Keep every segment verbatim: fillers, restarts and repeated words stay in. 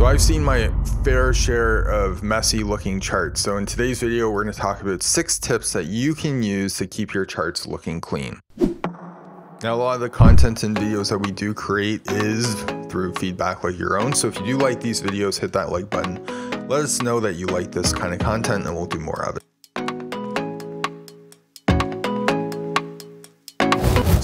So I've seen my fair share of messy looking charts. So in today's video, we're going to talk about six tips that you can use to keep your charts looking clean. Now, a lot of the content and videos that we do create is through feedback like your own. So if you do like these videos, hit that like button. Let us know that you like this kind of content and we'll do more of it.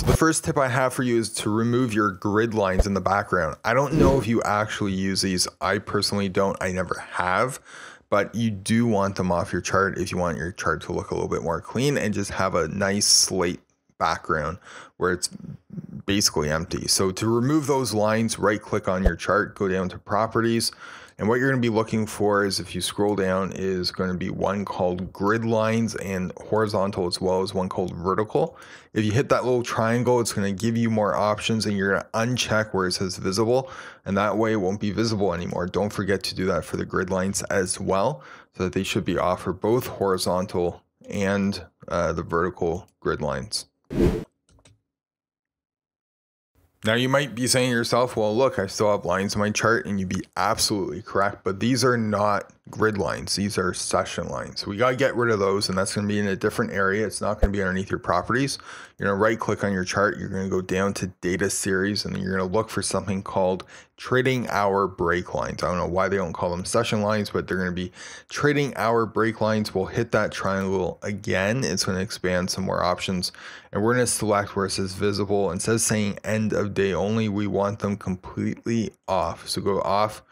The first tip I have for you is to remove your grid lines in the background. I don't know if you actually use these. I personally don't. I never have, but you do want them off your chart if you want your chart to look a little bit more clean and just have a nice slate background where it's basically empty. So to remove those lines, right click on your chart, go down to properties. And what you're going to be looking for is, if you scroll down, is going to be one called grid lines and horizontal, as well as one called vertical. If you hit that little triangle, it's going to give you more options and you're going to uncheck where it says visible. And that way it won't be visible anymore. Don't forget to do that for the grid lines as well, so that they should be off for both horizontal and uh, the vertical grid lines. Now you might be saying to yourself, well, look, I still have lines in my chart, and you'd be absolutely correct, but these are not grid lines. These are session lines. So we got to get rid of those, and that's going to be in a different area. It's not going to be underneath your properties. You're going to right click on your chart. You're going to go down to data series, and you're going to look for something called trading hour break lines. I don't know why they don't call them session lines, but they're going to be trading hour break lines. We'll hit that triangle again. It's going to expand some more options, and we're going to select where it says visible. Instead of saying end of day only, we want them completely off. So go off,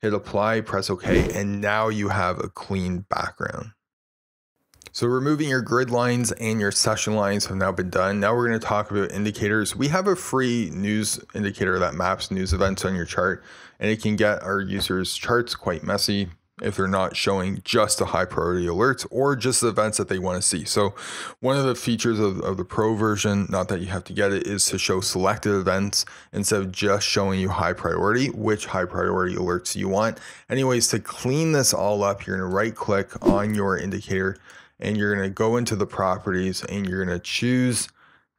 hit apply, press OK, and now you have a clean background. So removing your grid lines and your session lines have now been done. Now we're going to talk about indicators. We have a free news indicator that maps news events on your chart, and it can get our users' charts quite messy if they're not showing just the high priority alerts or just the events that they want to see. So one of the features of, of the pro version, not that you have to get it, is to show selected events instead of just showing you high priority, which high priority alerts you want. Anyways, to clean this all up, you're going to right click on your indicator and you're going to go into the properties and you're going to choose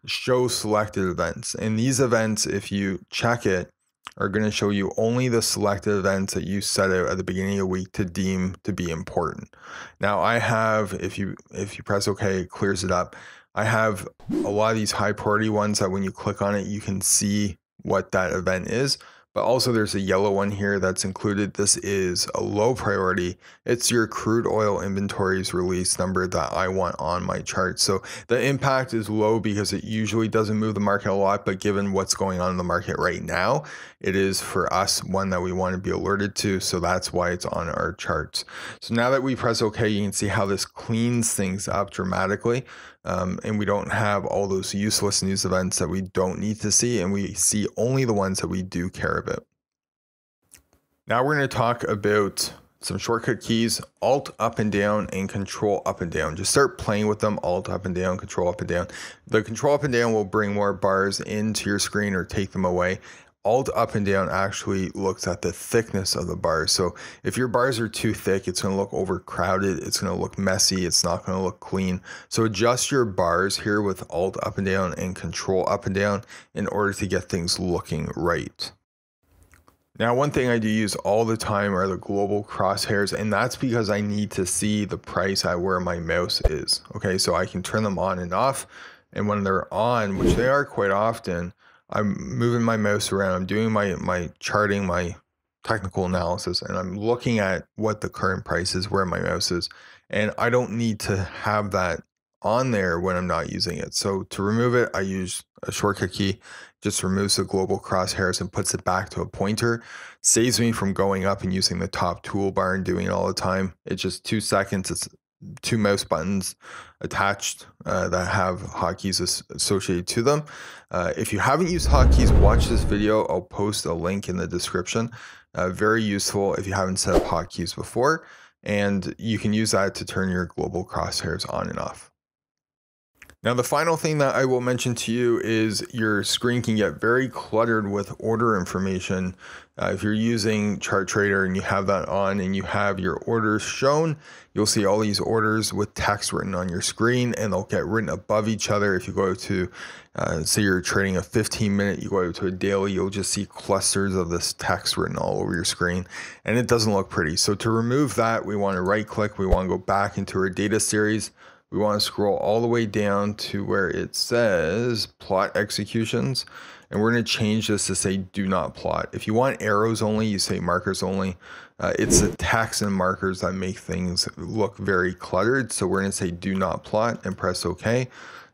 show selected events. And these events, if you check it, are going to show you only the selected events that you set out at the beginning of the week to deem to be important. Now I have, if you if you press OK, it clears it up. I have a lot of these high priority ones that when you click on it, you can see what that event is. But also there's a yellow one here that's included. This is a low priority. It's your crude oil inventories release number that I want on my chart. So the impact is low because it usually doesn't move the market a lot, but given what's going on in the market right now, it is for us one that we want to be alerted to. So that's why it's on our charts. So now that we press OK, you can see how this cleans things up dramatically. Um, and we don't have all those useless news events that we don't need to see, and we see only the ones that we do care about. Now we're going to talk about some shortcut keys, Alt up and down and Control up and down. Just start playing with them, Alt up and down, Control up and down. The Control up and down will bring more bars into your screen or take them away. Alt up and down actually looks at the thickness of the bars. So if your bars are too thick, it's going to look overcrowded. It's going to look messy. It's not going to look clean. So adjust your bars here with Alt up and down and Control up and down in order to get things looking right. Now, one thing I do use all the time are the global crosshairs, and that's because I need to see the price at where my mouse is. Okay, so I can turn them on and off. And when they're on, which they are quite often, I'm moving my mouse around, I'm doing my, my charting, my technical analysis, and I'm looking at what the current price is, where my mouse is, and I don't need to have that on there when I'm not using it. So to remove it, I use a shortcut key, just removes the global crosshairs and puts it back to a pointer. Saves me from going up and using the top toolbar and doing it all the time. It's just two seconds. It's two mouse buttons attached uh, that have hotkeys associated to them. Uh, if you haven't used hotkeys, watch this video. I'll post a link in the description. Uh, very useful if you haven't set up hotkeys before, and you can use that to turn your global crosshairs on and off. Now, the final thing that I will mention to you is your screen can get very cluttered with order information. Uh, if you're using ChartTrader and you have that on and you have your orders shown, you'll see all these orders with text written on your screen, and they'll get written above each other. If you go to, uh, say you're trading a fifteen minute, you go to a daily, you'll just see clusters of this text written all over your screen, and it doesn't look pretty. So to remove that, we want to right click, we want to go back into our data series. We want to scroll all the way down to where it says plot executions, and we're going to change this to say do not plot. If you want arrows only, you say markers only. Uh, it's the text and markers that make things look very cluttered. So we're going to say do not plot and press OK,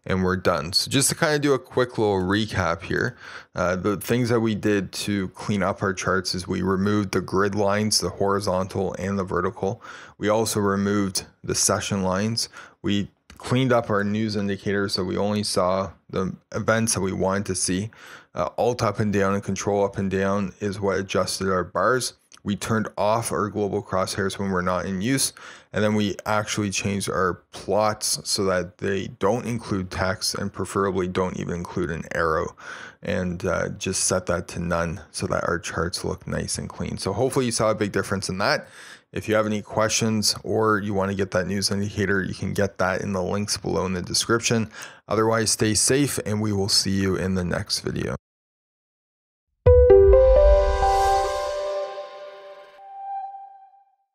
and we're done. So just to kind of do a quick little recap here, uh, the things that we did to clean up our charts is we removed the grid lines, the horizontal and the vertical. We also removed the session lines. We cleaned up our news indicators so we only saw the events that we wanted to see. Uh, alt up and down and control up and down is what adjusted our bars. We turned off our global crosshairs when we're not in use. And then we actually changed our plots so that they don't include text and preferably don't even include an arrow, and uh, just set that to none so that our charts look nice and clean. So hopefully you saw a big difference in that. If you have any questions or you want to get that news indicator, you can get that in the links below in the description. Otherwise, stay safe and we will see you in the next video.